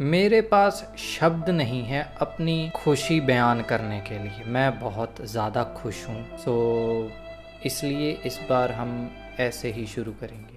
मेरे पास शब्द नहीं है अपनी खुशी बयान करने के लिए। मैं बहुत ज़्यादा खुश हूँ, सो इसलिए इस बार हम ऐसे ही शुरू करेंगे।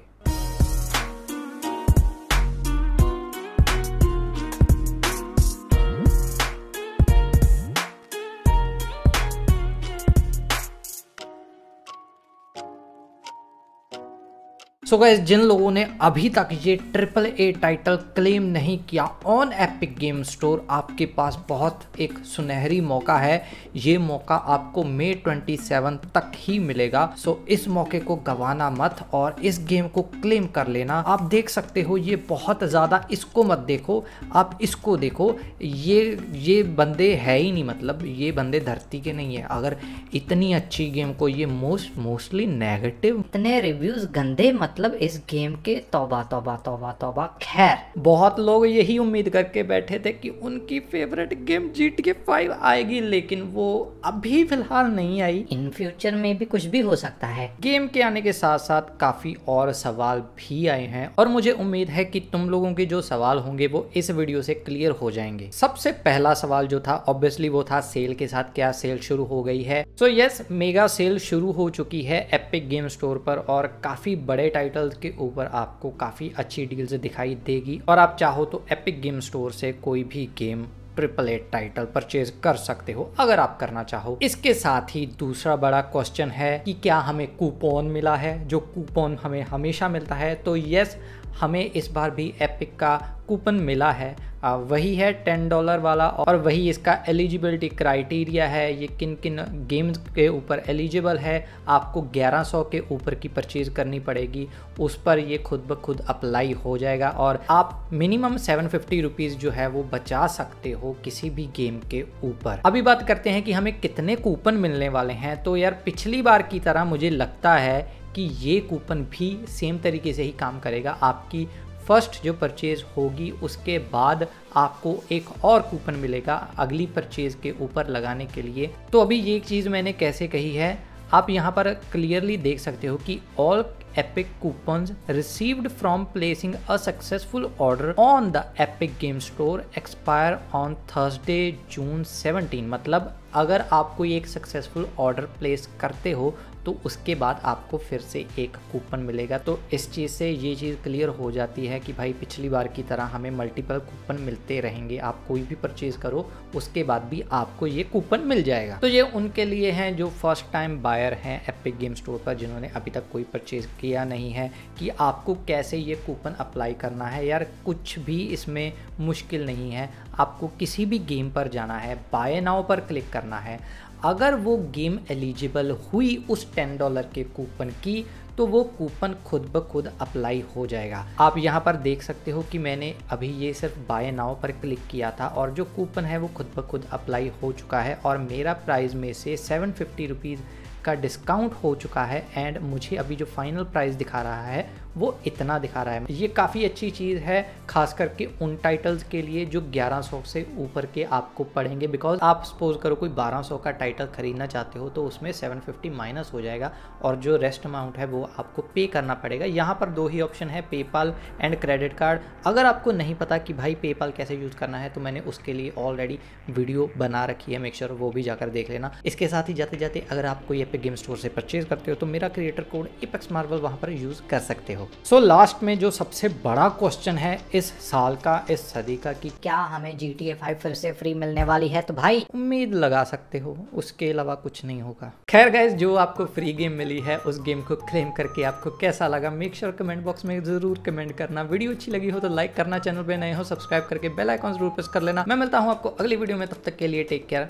सो गाइस, जिन लोगों ने अभी तक ये AAA टाइटल क्लेम नहीं किया ऑन एपिक गेम स्टोर, आपके पास बहुत एक सुनहरी मौका है। ये मौका आपको मई 27 तक ही मिलेगा। सो इस मौके को गंवाना मत और इस गेम को क्लेम कर लेना। आप देख सकते हो, ये बहुत ज़्यादा, इसको मत देखो, आप इसको देखो। ये बंदे है ही नहीं, मतलब ये बंदे धरती के नहीं है। अगर इतनी अच्छी गेम को ये मोस्टली नेगेटिव, इतने रिव्यूज़ गंदे, मतलब इस गेम के तौबा तौबा तौबा तौबा। खैर, बहुत लोग यही उम्मीद करके बैठे थे कि उनकी फेवरेट गेम GTA 5 आएगी, लेकिन वो अभी फिलहाल नहीं आई। इन फ्यूचर में भी कुछ भी हो सकता है। गेम के आने के साथ साथ काफी और सवाल भी आए हैं और मुझे उम्मीद है कि तुम लोगों के जो सवाल होंगे वो इस वीडियो से क्लियर हो जाएंगे। सबसे पहला सवाल जो था ऑब्वियसली वो था सेल के साथ क्या सेल शुरू हो गई है। सो यस, मेगा सेल शुरू हो चुकी है एपिक गेम स्टोर पर और काफी बड़े टाइटल्स के ऊपर आपको काफी अच्छी डील्स दिखाई देगी और आप चाहो तो एपिक गेम स्टोर से कोई भी गेम AAA टाइटल परचेज कर सकते हो अगर आप करना चाहो। इसके साथ ही दूसरा बड़ा क्वेश्चन है कि क्या हमें कूपन मिला है, जो कूपन हमें हमेशा मिलता है। तो यस, हमें इस बार भी एपिक का कूपन मिला है। वही है $10 वाला और वही इसका एलिजिबिलिटी क्राइटेरिया है, ये किन किन गेम्स के ऊपर एलिजिबल है। आपको 1100 के ऊपर की परचेज करनी पड़ेगी, उस पर ये खुद ब खुद अप्लाई हो जाएगा और आप मिनिमम 750 रुपीज़ जो है वो बचा सकते हो किसी भी गेम के ऊपर। अभी बात करते हैं कि हमें कितने कूपन मिलने वाले हैं। तो यार, पिछली बार की तरह मुझे लगता है कि ये कूपन भी सेम तरीके से ही काम करेगा। आपकी फर्स्ट जो परचेज़ होगी उसके बाद आपको एक और कूपन मिलेगा अगली परचेज़ के ऊपर लगाने के लिए। तो अभी ये चीज़ मैंने कैसे कही है, आप यहाँ पर क्लियरली देख सकते हो कि all Epic coupons received from placing a successful order on the Epic game store expire on Thursday June 17। मतलब अगर आप कोई एक सक्सेसफुल ऑर्डर प्लेस करते हो तो उसके बाद आपको फिर से एक कूपन मिलेगा। तो इस चीज़ से ये चीज़ क्लियर हो जाती है कि भाई पिछली बार की तरह हमें मल्टीपल कूपन मिलते रहेंगे। आप कोई भी परचेज़ करो उसके बाद भी आपको ये कूपन मिल जाएगा। तो ये उनके लिए हैं जो फर्स्ट टाइम बायर हैं एपिक गेम स्टोर पर, जिन्होंने अभी तक कोई परचेज़ किया नहीं है, कि आपको कैसे ये कूपन अप्लाई करना है। यार, कुछ भी इसमें मुश्किल नहीं है। आपको किसी भी गेम पर जाना है, बाय नाउ पर क्लिक करना है। अगर वो गेम एलिजिबल हुई उस $10 के कूपन की, तो वो कूपन खुद ब खुद अप्लाई हो जाएगा। आप यहाँ पर देख सकते हो कि मैंने अभी ये सिर्फ बाय नाउ पर क्लिक किया था और जो कूपन है वो खुद ब खुद अप्लाई हो चुका है और मेरा प्राइस में से 750 रुपीज़ का डिस्काउंट हो चुका है एंड मुझे अभी जो फाइनल प्राइस दिखा रहा है वो इतना दिखा रहा है। ये काफ़ी अच्छी चीज़ है, खास करके उन टाइटल्स के लिए जो 1100 से ऊपर के आपको पड़ेंगे। बिकॉज आप सपोज करो कोई 1200 का टाइटल खरीदना चाहते हो तो उसमें 750 माइनस हो जाएगा और जो रेस्ट अमाउंट है वो आपको पे करना पड़ेगा। यहाँ पर दो ही ऑप्शन है, पेपाल एंड क्रेडिट कार्ड। अगर आपको नहीं पता कि भाई पेपाल कैसे यूज़ करना है तो मैंने उसके लिए ऑलरेडी वीडियो बना रखी है, मेक श्योर वो भी जाकर देख लेना। इसके साथ ही जाते जाते, अगर आप कोई एपिक गेम स्टोर से परचेज करते हो तो मेरा क्रिएटर कोड एपेक्स मार्वल वहाँ पर यूज़ कर सकते हो। सो लास्ट में जो सबसे बड़ा क्वेश्चन है इस साल का, इस सदी का, कि क्या हमें GTA 5 फिर से फ्री मिलने वाली है। तो भाई, उम्मीद लगा सकते हो, उसके अलावा कुछ नहीं होगा। खैर गाइस, जो आपको फ्री गेम मिली है उस गेम को क्लेम करके आपको कैसा लगा, मेक श्योर कमेंट बॉक्स में जरूर कमेंट करना। वीडियो अच्छी लगी हो तो लाइक करना, चैनल पे नए हो सब्सक्राइब करके बेल आइकॉन जरूर प्रेस कर लेना। मैं मिलता हूँ आपको अगली वीडियो में, तब तक के लिए टेक केयर,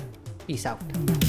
पीस आउट।